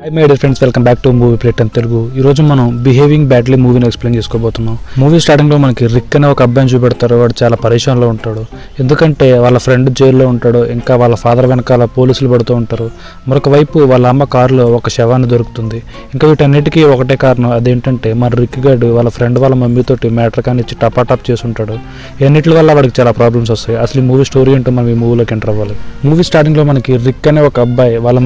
High my dear friends welcome back to movie plate and Telugu. ఈ రోజు మనం behaving badly మూవీని ఎక్స్ప్లెయిన్ చేసుకోబోతున్నాం। మూవీ స్టార్టింగ్లో మనకి రిక్ అనే ఒక అబ్బాయిని చూపెడతారు। వాడు చాలా పరేషాన్లో ఉంటాడు, ఎందుకంటే వాళ్ళ ఫ్రెండ్ జైల్లో ఉంటాడు, ఇంకా వాళ్ళ ఫాదర్ వెనకాల పోలీసులు పడుతూ ఉంటారు। మరొక వైపు వాళ్ళ అమ్మ కారులో ఒక శవాన్ని దొరుకుతుంది। ఇంకా వీటన్నిటికీ ఒకటే కారణం, అదేంటంటే మన రిక్ గాడు వాళ్ళ ఫ్రెండ్ వాళ్ళ మమ్మీతోటి మ్యాటర్ కానీ ఇచ్చి టపాటాప్ చేసి ఉంటాడు। ఎన్నింటి వల్ల వాడికి చాలా ప్రాబ్లమ్స్ వస్తాయి, అసలు ఈ మూవీ స్టోరీ ఏంటో మనం ఈ మూవీలోకి ఎంటర్ అవ్వాలి। మూవీ స్టార్టింగ్లో మనకి రిక్ అనే ఒక అబ్బాయి వాళ్ళ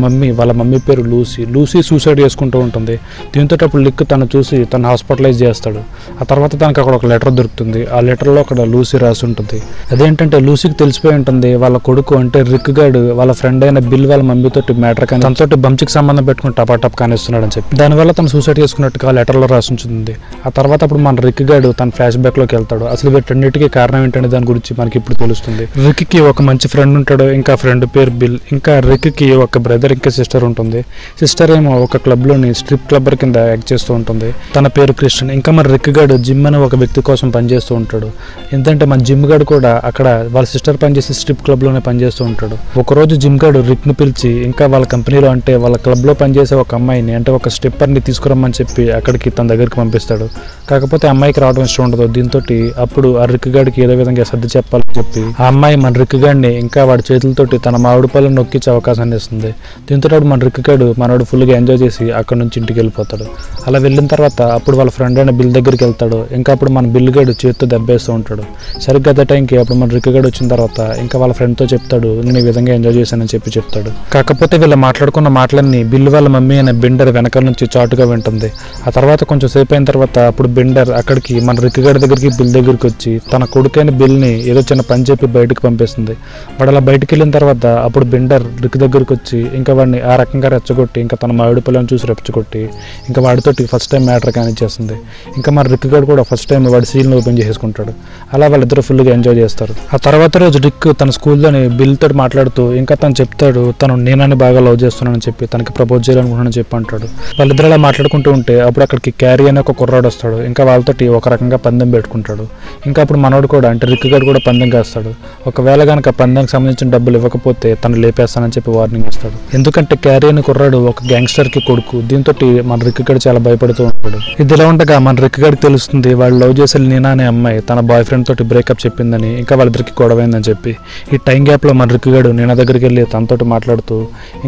మమ్మీ పేరు లూసీ సూసైడ్ చేసుకుంటూ ఉంటుంది। దీంతో అప్పుడు లిక్ తను చూసి తను హాస్పిటలైజ్ చేస్తాడు। ఆ తర్వాత తనకు అక్కడ ఒక లెటర్ దొరుకుతుంది, ఆ లెటర్లో అక్కడ లూసీ రాసి ఉంటుంది। అదేంటంటే లూసీకి తెలిసిపోయి ఉంటుంది వాళ్ళ కొడుకు అంటే రిక్ గాడు వాళ్ళ ఫ్రెండ్ అయిన బిల్ వాళ్ళ మమ్మీతో మ్యాటర్ కానీ తనతో బంచికి సంబంధం పెట్టుకుని టపాటప్ కానిస్తున్నాడు అని చెప్పి దానివల్ల తను సూసైడ్ చేసుకున్నట్టుగా ఆ లెటర్లో రాసి ఉంటుంది। ఆ తర్వాత అప్పుడు మన రిక్ గాడు తన ఫ్లాష్ బ్యాక్లోకి వెళ్తాడు, అసలు వీటన్నిటికీ కారణం ఏంటనే దాని గురించి మనకి ఇప్పుడు తెలుస్తుంది। రిక్కి ఒక మంచి ఫ్రెండ్ ఉంటాడు, ఇంకా ఫ్రెండ్ పేరు బిల్, ఇంకా రిక్కి ఒక బ్రదర్ ఇంకా సిస్టర్ ఉంటుంది। సిస్టర్ ఏమో ఒక క్లబ్లోని స్ట్రిప్ క్లబ్బర్ కింద యాక్ట్ చేస్తూ ఉంటుంది, తన పేరు క్రిస్టియన్। ఇంకా మన రిక్ గాడు జిమ్ అనే ఒక వ్యక్తి కోసం పనిచేస్తూ ఉంటాడు, ఎందుకంటే మన జిమ్ గాడు కూడా అక్కడ వాళ్ళ సిస్టర్ పనిచేసే స్ట్రిప్ క్లబ్లోనే పనిచేస్తూ ఉంటాడు। ఒకరోజు జిమ్ గాడు రిక్ను పిలిచి ఇంకా వాళ్ళ కంపెనీలో అంటే వాళ్ళ క్లబ్లో పనిచేసే ఒక అమ్మాయిని అంటే ఒక స్ట్రిప్పర్ని తీసుకురమ్మని చెప్పి అక్కడికి తన దగ్గరికి పంపిస్తాడు। కాకపోతే అమ్మాయికి రావడం ఇష్టం ఉండదు, దీంతో అప్పుడు ఆ రిక్ గాడికి ఏదో విధంగా సర్ది చెప్పాలని చెప్పి ఆ అమ్మాయి మన రిక్ గాడిని ఇంకా వాడి చేతులతోటి తన మామిడి పళ్ళను నొక్కించే అవకాశాన్ని ఇస్తుంది। దీంతో మన రిక్ గాడు మనోడు ఫుల్గా ఎంజాయ్ చేసి అక్కడ నుంచి ఇంటికి వెళ్ళిపోతాడు। అలా వెళ్ళిన తర్వాత అప్పుడు వాళ్ళ ఫ్రెండ్ అయిన బిల్ దగ్గరికి వెళ్తాడు, ఇంకా అప్పుడు మన బిల్ గడు చేతితో దెబ్బేస్తూ ఉంటాడు। సరిగ్గా అదే టైంకి అప్పుడు మన రిక్ గడు వచ్చిన తర్వాత ఇంకా వాళ్ళ ఫ్రెండ్తో చెప్తాడు, నేను ఈ విధంగా ఎంజాయ్ చేశానని చెప్పి చెప్తాడు। కాకపోతే వీళ్ళు మాట్లాడుకున్న మాటలన్నీ బిల్ వాళ్ళ మమ్మీ అనే బెండర్ వెనకాల నుంచి చాటుగా వింటుంది। ఆ తర్వాత కొంచెం సేపు అయిన తర్వాత అప్పుడు బెండర్ అక్కడికి మన రిక్ గడు దగ్గరికి బిల్ దగ్గరికి వచ్చి తన కొడుకైన బిల్ని ఏదో చిన్న పని చెప్పి బయటకు పంపిస్తుంది। వాడు అలా బయటకు వెళ్ళిన తర్వాత అప్పుడు బెండర్ రిక్ దగ్గరికి వచ్చి ఇంకా వాడిని ఆ రకంగా రెచ్చగొట్టి ఇంకా తన మామిడి పళ్ళను చూసి రెచ్చగొట్టి ఇంకా వాడితోటి ఫస్ట్ టైం మ్యాటర్ కానిచ్చేస్తుంది। ఇంకా మన రిక్ గాడు కూడా ఫస్ట్ టైం వాడి సీల్ని ఓపెన్ చేసుకుంటాడు। అలా వాళ్ళిద్దరూ ఫుల్గా ఎంజాయ్ చేస్తారు। ఆ తర్వాత రోజు రిక్ తన స్కూల్లోని బిల్తో మాట్లాడుతూ ఇంకా తను చెప్తాడు, తను నేనని బాగా లవ్ చేస్తున్నానని చెప్పి తనకి ప్రపోజ్ చేయాలనుకుంటున్నానని చెప్పి అంటాడు। వాళ్ళిద్దరు అలా మాట్లాడుకుంటూ ఉంటే అప్పుడు అక్కడికి క్యారీ అనే ఒక కుర్రాడు వస్తాడు, ఇంకా వాళ్ళతోటి ఒక రకంగా పందెం పెట్టుకుంటాడు। ఇంకా అప్పుడు మనోడు కూడా అంటే రిక్ గాడు కూడా పందెం కాస్తాడు, ఒకవేళ కనుక పందెంకి సంబంధించిన డబ్బులు ఇవ్వకపోతే తను లేపేస్తానని చెప్పి వార్నింగ్ ఇస్తాడు, ఎందుకంటే క్యారీ అనే కుర్రాడు ఒక గ్యాంగ్స్టర్ కి కొడుకు। దీంతో మన రిక్ గాడు చాలా భయపడుతూ ఉంటాడు। ఇదిలా ఉండగా మన రిక్ గాడికి తెలుస్తుంది వాళ్ళు లవ్ చేసే నీనా అనే అమ్మాయి తన బాయ్ ఫ్రెండ్ తోటి బ్రేకప్ చెప్పిందని, ఇంకా వాళ్ళిద్దరికి గొడవైందని చెప్పి ఈ టైం గ్యాప్ లో మన రిక్ గాడు నీనా దగ్గరికి వెళ్ళి తనతోటి మాట్లాడుతూ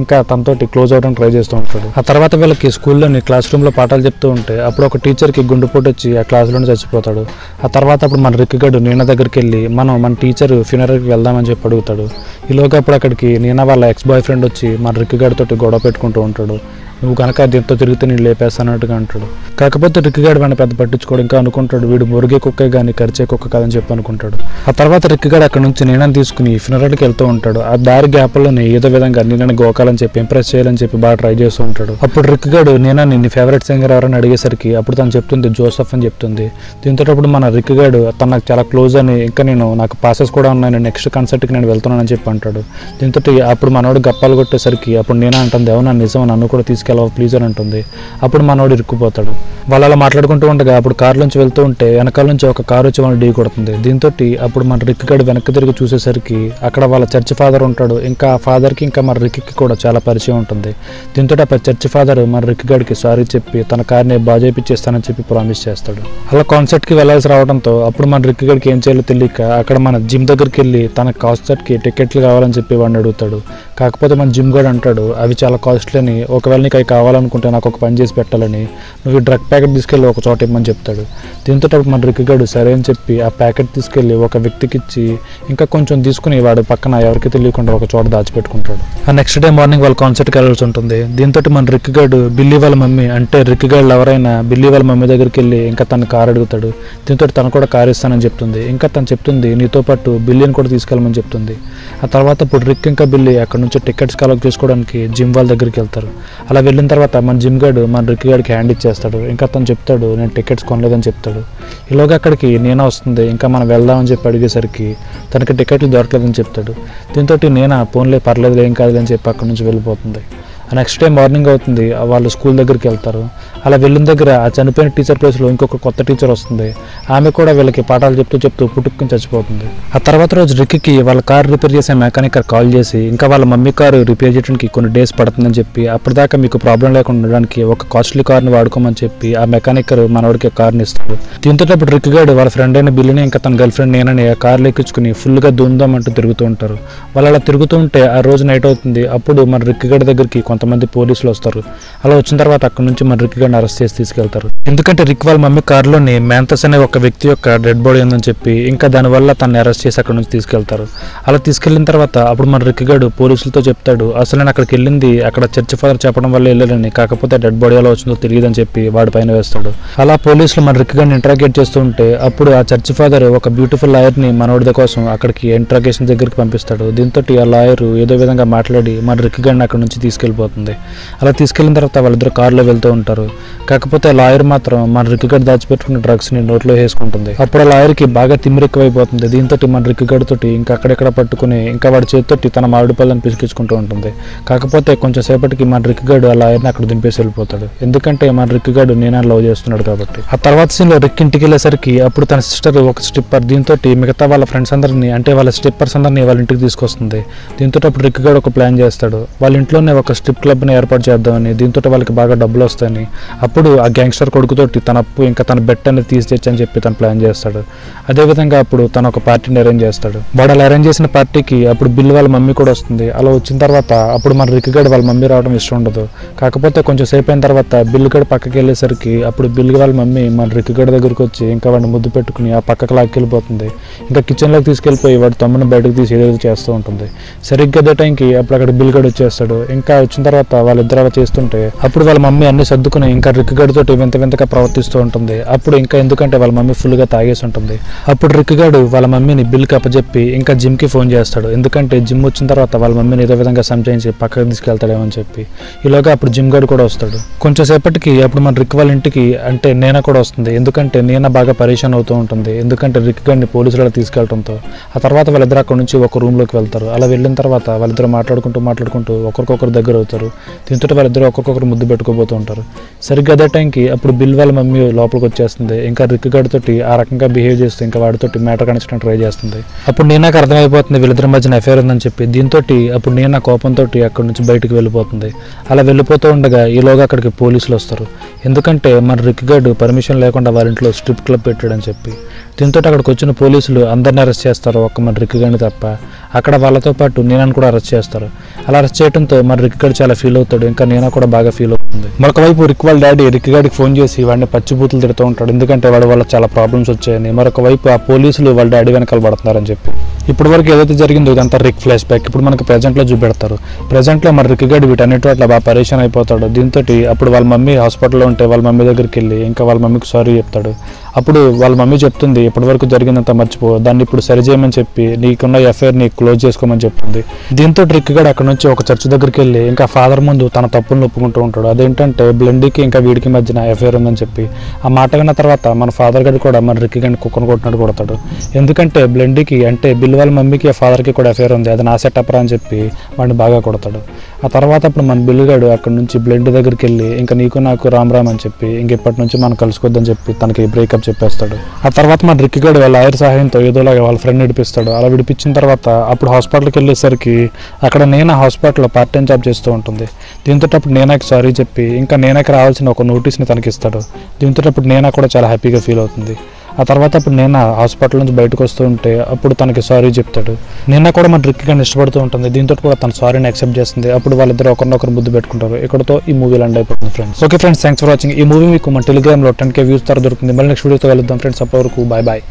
ఇంకా తనతోటి క్లోజ్ అవడానికి ట్రై చేస్తూ ఉంటాడు। ఆ తర్వాత వీళ్ళకి స్కూల్లోని క్లాస్ రూమ్ లో పాఠాలు చెప్తూ ఉంటే అప్పుడు ఒక టీచర్ కి గుండెపోటు వచ్చి ఆ క్లాస్ లోనే చచ్చిపోతాడు। ఆ తర్వాత అప్పుడు మన రిక్ గాడు నీనా దగ్గరికి వెళ్ళి మన టీచర్ ఫ్యూనరల్కి వెళ్దామని చెప్పి అడుగుతాడు। ఈలోగా అప్పుడు అక్కడికి నీనా వాళ్ళ ఎక్స్ బాయ్ ఫ్రెండ్ వచ్చి మన రిక్ గాడితో గొడవ పెట్టుకుంటూ ఉంటాడు, నువ్వు కనుక దీంతో తిరిగితే నేను లేపేస్తానట్టుగా అంటాడు। కాకపోతే రిక్ గాడు వాడిని పెద్ద పట్టించుకోడు, ఇంకా అనుకుంటాడు వీడు మురిగే కుక్క కానీ కరిచే కుక్క కాదని చెప్పి అనుకుంటాడు। ఆ తర్వాత రిక్ గాడు అక్కడ నుంచి నీనాని తీసుకుని ఫ్యూనరల్కి వెళ్తూ ఉంటాడు। ఆ దారి గ్యాప్లోనే ఏదో విధంగా నీనాని గోకాలని చెప్పి ఇంప్రెస్ చేయాలని చెప్పి బాగా ట్రై చేస్తూ ఉంటాడు। అప్పుడు రిక్ గాడు నీనాని నీ ఫేవరెట్ సింగర్ ఎవరని అడిగేసరికి అప్పుడు తను చెప్తుంది జోసెఫ్ అని చెప్తుంది। దీంతో అప్పుడు మన రిక్ గాడు తను నాకు చాలా క్లోజ్ అని, ఇంకా నేను నాకు పాసెస్ కూడా ఉన్నాను, నెక్స్ట్ కన్సర్ట్కి నేను వెళ్తున్నానని చెప్పి అంటాడు। దీంతో అప్పుడు మనోడు గప్పాలు కొట్టేసరికి అప్పుడు నీనా అంటుంది, అవునా నిజం, నన్ను కూడా తీసుకెళ్ళవు ప్లీజ్ అని ఉంటుంది। అప్పుడు మనోడు ఇరుక్కుపోతాడు। వాళ్ళు అలా మాట్లాడుకుంటూ ఉండగా అప్పుడు కారు నుంచి వెళ్తూ ఉంటే వెనకాల నుంచి ఒక కారు వచ్చి వాళ్ళు ఢీ కొడుతుంది। దీంతో అప్పుడు మన రిక్ గాడు వెనక్కి తిరిగి చూసేసరికి అక్కడ వాళ్ళ చర్చ్ ఫాదర్ ఉంటాడు, ఇంకా ఆ ఫాదర్కి ఇంకా మన రిక్కి కూడా చాలా పరిచయం ఉంటుంది। దీంతో అప్పుడు చర్చ్ ఫాదర్ మన రిక్ గాడికి సారీ చెప్పి తన కారుని బాగా చేపిచ్చేస్తానని చెప్పి ప్రామిస్ చేస్తాడు। అలా కాన్సర్ట్కి వెళ్ళాల్సి రావడంతో అప్పుడు మన రిక్ గాడికి ఏం చేయాలో తెలియక అక్కడ మన జిమ్ దగ్గరికి వెళ్ళి తన కాన్సర్ట్కి టికెట్లు కావాలని చెప్పి వాడిని అడుగుతాడు। కాకపోతే మన జిమ్ గాడు అంటాడు అవి చాలా కాస్ట్లీ అని, ఒకవేళ నీకు అవి కావాలనుకుంటే నాకు ఒక పని చేసి పెట్టాలని, నువ్వు డ్రగ్ ప్యాకెట్ తీసుకెళ్ళి ఒక చోట ఇవ్వమని చెప్తాడు। దీంతో మన రిక్ గాడు సరే అని చెప్పి ఆ ప్యాకెట్ తీసుకెళ్ళి ఒక వ్యక్తికి ఇచ్చి ఇంకా కొంచెం తీసుకుని వాడు పక్కన ఎవరికి తెలియకుండా ఒక చోట దాచిపెట్టుకుంటాడు। ఆ నెక్స్ట్ డే మార్నింగ్ వాళ్ళు కాన్సర్ట్కి వెళ్ళాల్సి ఉంటుంది। దీంతో మన రిక్ గాడు బిల్లీ వాళ్ళ మమ్మీ అంటే రిక్ గాడు ఎవరైనా బిల్లీ వాళ్ళ మమ్మీ దగ్గరికి వెళ్ళి ఇంకా తన కారు అడుగుతాడు। దీంతో తను కూడా కారు ఇస్తానని చెప్తుంది, ఇంకా తను చెప్తుంది నీతో పాటు బిల్లీని కూడా తీసుకెళ్ళమని చెప్తుంది। ఆ తర్వాత ఇప్పుడు రిక్ ఇంకా బిల్లీ అక్కడ నుంచి టికెట్స్ కలెక్ట్ చేసుకోవడానికి జిమ్ వాళ్ళ దగ్గరికి వెళ్తారు। అలా వెళ్ళిన తర్వాత మన జిమ్ గాడు మన రిక్ గాడికి హ్యాండ్ ఇచ్చేస్తాడు, ఇంకా తను చెప్తాడు నేను టికెట్స్ కొనలేదని చెప్తాడు। ఈలోగా అక్కడికి నీనా వస్తుంది, ఇంకా మనం వెళ్దామని చెప్పి అడిగేసరికి తనకి టికెట్లు దొరకలేదని చెప్తాడు। దీంతో నీనా ఫోన్లే పర్లేదు ఏం కాదులే అని చెప్పి అక్కడి నుంచి వెళ్ళిపోతుంది। నెక్స్ట్ డే మార్నింగ్ అవుతుంది, వాళ్ళు స్కూల్ దగ్గరికి వెళ్తారు। ఆ అలా వెళ్ళిన దగ్గర ఆ చనిపోయిన టీచర్ ప్లేస్లో ఇంకొక కొత్త టీచర్ వస్తుంది. ఆమె కూడా వీళ్ళకి పాఠాలు చెప్తూ చెప్తూ పుట్టుకుని చచ్చిపోతుంది. ఆ తర్వాత రోజు రిక్కి వాళ్ళ కారు రిపేర్ చేసే మెకానిక్ కాల్ చేసి ఇంకా వాళ్ళ మమ్మీ కారు రిపేర్ చేయడానికి కొన్ని డేస్ పడుతుందని చెప్పి అప్పటిదాకా మీకు ప్రాబ్లం లేకుండా ఉండడానికి ఒక కాస్ట్లీ కార్ని వాడుకోమని చెప్పి ఆ మెకానిక్ మనవాడికి కార్ని ఇస్తాడు. దీంతోటప్పుడు రిక్కి గారు వాళ్ళ ఫ్రెండ్ అయిన బిల్లుని ఇంకా తన గర్ల్ ఫ్రెండ్ నేనని ఆ కార్లు ఎక్కించుకుని ఫుల్గా దూందామంటూ తిరుగుతూ ఉంటారు. వాళ్ళు అలా తిరుగుతూ ఉంటే ఆ రోజు నైట్ అవుతుంది. అప్పుడు మన రిక్కి గారి దగ్గరికి కొంతమంది పోలీసులు వస్తారు. అలా వచ్చిన తర్వాత అక్కడ నుంచి మన రిక్కి గారిని అరెస్ట్ చేసి తీసుకెళ్తారు. ఎందుకంటే రిక్ వాళ్ళ మమ్మీ కారులోని మ్యాంథస్ అనే ఒక వ్యక్తి యొక్క డెడ్ బాడీ ఉందని చెప్పి ఇంకా దానివల్ల తనని అరెస్ట్ చేసి అక్కడ నుంచి తీసుకెళ్తారు. అలా తీసుకెళ్లిన తర్వాత అప్పుడు మన రిక్కి గారు పోలీసులతో చెప్తాడు, అసలు నేను అక్కడికి వెళ్ళింది అక్కడ చర్చ్ ఫాదర్ చెప్పడం వల్ల వెళ్ళాలని, కాకపోతే డెడ్ బాడీ ఎలా వచ్చిందో తెలియదని చెప్పి వాడి పైన వేస్తాడు. అలా పోలీసులు మన రిక్కి గారిని ఇంట్రాగేట్ చేస్తూ ఉంటే అప్పుడు ఆ చర్చ్ ఫాదర్ ఒక బ్యూటిఫుల్ లాయర్ని మనోడి కోసం అక్కడికి ఇంట్రాగేషన్ దగ్గరికి పంపిస్తాడు. దీంతో ఆ లాయర్ ఏదో విధంగా మాట్లాడి మన రిక్కి గారిని అక్కడ నుంచి తీసుకెళ్ళిపోతుంది. అలా తీసుకెళ్లిన తర్వాత వాళ్ళిద్దరు కారులో వెళ్తూ ఉంటారు. కాకపోతే లాయర్ మాత్రం మన రిక్కి గారు దాచిపెట్టుకున్న డ్రగ్స్ ని నోట్లో వేసుకుంటుంది. అప్పుడు ఆ లాయర్కి బాగా తిమ్మిరెక్కువైపోతుంది. దీంతో మన రిక్కి గారితో ఇంకా అక్కడెక్కడ పట్టుకుని ఇంకా వాడి చేతితోటి తన మామిడి పళ్ళని పిసికించుకుంటూ ఉంటుంది. కాకపోతే కొంచెం సేపటికి మన రిక్కి గారు ఆ లాయర్ని అక్కడ దింపేసి వెళ్ళిపోతాడు. ఎందుకంటే మన రిక్కి గారు నేనే లవ్ చేస్తున్నాడు కాబట్టి. ఆ తర్వాత సీన్లో రిక్కి ఇంటికి వెళ్ళేసరికి అప్పుడు తన సిస్టర్ ఒక స్ట్రిప్పర్ దీంతో మిగతా వాళ్ళ ఫ్రెండ్స్ అందరినీ అంటే వాళ్ళ స్ట్రిప్పర్స్ అందరినీ వాళ్ళ ఇంటికి తీసుకొస్తుంది. దీంతో అప్పుడు రిక్కి గారు ఒక ప్లాన్ చేస్తాడు, వాళ్ళ ఇంట్లోనే ఒక స్ట్రిప్ క్లబ్ని ఏర్పాటు చేద్దామని. దీంతో వాళ్ళకి బాగా డబ్బులు వస్తాయని అప్పుడు ఆ గ్యాంగ్స్టర్ కొడుకుతోటి తన అప్పు ఇంకా తన బెట్ అనేది తీసేయచ్చని చెప్పి తను ప్లాన్ చేస్తాడు. అదేవిధంగా అప్పుడు తను ఒక పార్టీని అరేంజ్ చేస్తాడు. వాడు అలా అరేంజ్ చేసిన పార్టీకి అప్పుడు బిల్ వాళ్ళ మమ్మీ కూడా వస్తుంది. అలా వచ్చిన తర్వాత అప్పుడు మన రిక్కి గారు వాళ్ళ మమ్మీ రావడం ఇష్టం ఉండదు. కాకపోతే కొంచెం సేపు అయిన తర్వాత బిల్ గడు పక్కకి వెళ్ళేసరికి అప్పుడు బిల్ వాళ్ళ మమ్మీ మన రిక్కి గారి దగ్గరికి వచ్చి ఇంకా వాడిని ముద్దు పెట్టుకుని ఆ పక్కకి లాక్కెళ్ళిపోతుంది. ఇంకా కిచెన్లోకి తీసుకెళ్ళిపోయి వాడు తమ్ముని బయటకు తీసి ఏదేదో చేస్తూ ఉంటుంది. సరిగ్గా అదే టైంకి అప్పుడు అక్కడ బిల్ గడు వచ్చేస్తాడు. ఇంకా వచ్చిన తర్వాత వాళ్ళిద్దరు అలా చేస్తుంటే అప్పుడు వాళ్ళ మమ్మీ అన్ని సర్దుకుని ఇంకా రిక్కి గడితో వింతగా ప్రవర్తిస్తూ ఉంటుంది. అప్పుడు ఇంకా ఎందుకంటే వాళ్ళ మమ్మీ ఫుల్గా తాగేసి ఉంటుంది. అప్పుడు రిక్కి గారు వాళ్ళ మమ్మీని బిల్కి అప్పచెప్పి ఇంకా జిమ్కి ఫోన్ చేస్తాడు. ఎందుకంటే జిమ్ వచ్చిన తర్వాత వాళ్ళ మమ్మీని ఏదో విధంగా సంచయించి పక్కకు తీసుకెళ్తాడేమని చెప్పి ఈలోగా అప్పుడు జిమ్ గడు కూడా వస్తాడు. కొంచెం సేపటికి అప్పుడు మన రిక్కి వాళ్ళ ఇంటికి అంటే నేనా కూడా వస్తుంది. ఎందుకంటే నేనా బాగా పరేషాన్ అవుతూ ఉంటుంది. ఎందుకంటే రిక్కి గారిని పోలీసులు తీసుకెళ్లడంతో ఆ తర్వాత వాళ్ళిద్దరు అక్కడ నుంచి ఒక రూమ్లోకి వెళ్తారు. అలా వెళ్ళిన తర్వాత వాళ్ళిద్దరు మాట్లాడుకుంటూ ఒకరికొకరు దగ్గర అవుతారు. దీంతో వాళ్ళిద్దరు ఒకరికొకరు ముద్దు పెట్టుకోబోతూ ఉంటారు. సరిగ్గా అదే టైంకి అప్పుడు బిల్ వాళ్ళ మమ్మీ లోపలికి వచ్చేస్తుంది. ఇంకా రిక్కి గారితో ఆ రకంగా బిహేవ్ చేస్తూ ఇంకా వాడితో మ్యాటర్ కనిపించడానికి ట్రై చేస్తుంది. అప్పుడు నేను నాకు అర్థమైపోతుంది వీళ్ళిద్దరి మధ్యన అఫైర్ ఉందని చెప్పి. దీంతో అప్పుడు నేను నా కోపంతో అక్కడ నుంచి బయటకు వెళ్ళిపోతుంది. అలా వెళ్ళిపోతూ ఉండగా ఈలోగా అక్కడికి పోలీసులు వస్తారు. ఎందుకంటే మన రిక్కి గారు పర్మిషన్ లేకుండా వాళ్ళ ఇంట్లో స్ట్రిప్ క్లబ్ పెట్టాడని చెప్పి. దీంతో అక్కడికి వచ్చిన పోలీసులు అందరిని అరెస్ట్ చేస్తారు, ఒక్క మన రిక్కి గారిని తప్ప. అక్కడ వాళ్ళతో పాటు నేనని కూడా అరెస్ట్ చేస్తారు. అలా అరెస్ట్ చేయడంతో మన రిక్కి గారు చాలా ఫీల్ అవుతాడు. ఇంకా నేను కూడా బాగా ఫీల్ అవుతుంది. మరొకవైపు రిక్కి వాళ్ళ డాడీ రిక్కి గారికి ఫోన్ చేసి వాడిని పచ్చిబూతులు తిడుతూ ఉంటాడు. ఎందుకంటే వాడి వల్ల చాలా ప్రాబ్లమ్స్ వచ్చాయని, మరొకవైపు ఆ పోలీసులు వాళ్ళ డాడీ వెనకాల పడుతున్నారని చెప్పి. ఇప్పటి వరకు ఏదైతే జరిగిందో ఇదంతా రిక్ ఫ్లాష్ బ్యాక్. ఇప్పుడు మనకు ప్రెజెంట్లో చూపెడతారు. ప్రెజెంట్లో మన రిక్కి గారు వీటన్నిటి అట్లా బాగా పరేషాన్ అయిపోతాడు. దీంతో అప్పుడు వాళ్ళ మమ్మీ హాస్పిటల్లో ఉంటే వాళ్ళ మమ్మీ దగ్గరికి వెళ్ళి ఇంకా వాళ్ళ మమ్మీకి సారీ చెప్తాడు. అప్పుడు వాళ్ళ మమ్మీ చెప్తుంది, ఇప్పటి వరకు జరిగిందంతా మర్చిపో, దాన్ని ఇప్పుడు సరిచేయమని చెప్పి నీకున్న ఎఫ్ఐఆర్ ని క్లోజ్ చేసుకోమని చెప్తుంది. దీంతో రిక్కి గారు అక్కడ నుంచి ఒక చర్చ్ దగ్గరికి వెళ్ళి ఇంకా ఫాదర్ ముందు తన తప్పులను ఒప్పుకుంటూ ఉంటాడు. అదేంటంటే బ్లెండీకి ఇంకా వీడికి మధ్యన ఎఫ్ఐఆర్ ఉందని చెప్పి. ఆ మాట విన్న తర్వాత మన ఫాదర్ గారు కూడా మన రిక్కి గారిని కుక్కను కొట్టినట్టు కొడతాడు. ఎందుకంటే బ్లెండీకి అంటే బిల్ వాళ్ళ మమ్మీకి ఫాదర్కి కూడా ఎఫ్ఐఆర్ ఉంది, అది నా సెట్ అప్రా అని చెప్పి వాడిని బాగా కొడతాడు. ఆ తర్వాత అప్పుడు మన బిల్లు గారు అక్కడ నుంచి బ్లెండ్ దగ్గరికి వెళ్ళి ఇంకా నీకు నాకు రామ్ రామ్ అని చెప్పి ఇంకెప్పటి నుంచి మనం కలుసుకోవద్దని చెప్పి తనకి బ్రేకప్ చెప్పేస్తాడు. ఆ తర్వాత మన రిక్కి గారు వాళ్ళ లాయర్ సహాయంతో ఏదోలాగా వాళ్ళ ఫ్రెండ్ విడిపిస్తాడు. అలా విడిపించిన తర్వాత అప్పుడు హాస్పిటల్కి వెళ్ళేసరికి అక్కడ నేనా హాస్పిటల్లో పార్ట్ టైం జాబ్ చేస్తూ ఉంటుంది. దీంతో అప్పుడు నేనాకి సారీ చెప్పి ఇంకా నేనాకి రావాల్సిన ఒక నోటీస్ని తనకిస్తాడు. దీంతో అప్పుడు నేనా కూడా చాలా హ్యాపీగా ఫీల్ అవుతుంది. ఆ తర్వాత అప్పుడు నేను హాస్పిటల్ నుంచి బయటకు వస్తూ ఉంటే అప్పుడు తనకి సారీ చెప్తాడు. నేను కూడా మన రిక్కి గారిని ఇష్టపడుతూ ఉంటుంది. దీంతో కూడా తన సారీని యాక్సెప్ట్ చేస్తుంది. అప్పుడు వాళ్ళిద్దరు ఒకరినొకరు ముద్దు పెట్టుకుంటారు. ఇక్కడతో ఈ మూవీ ల్యాండ్ అయిపోతుంది friends. Okay friends, thanks for watching. ఈ మూవీ మీకు మన టెలిగ్రామ్లో 10K వ్యూస్ ద్వారా దొరుకుతుంది. మళ్ళీ నెక్స్ట్ వీడియోతో వెళ్దాం ఫ్రెండ్స్. అప్పటి వరకు బాయ్ బాయ్.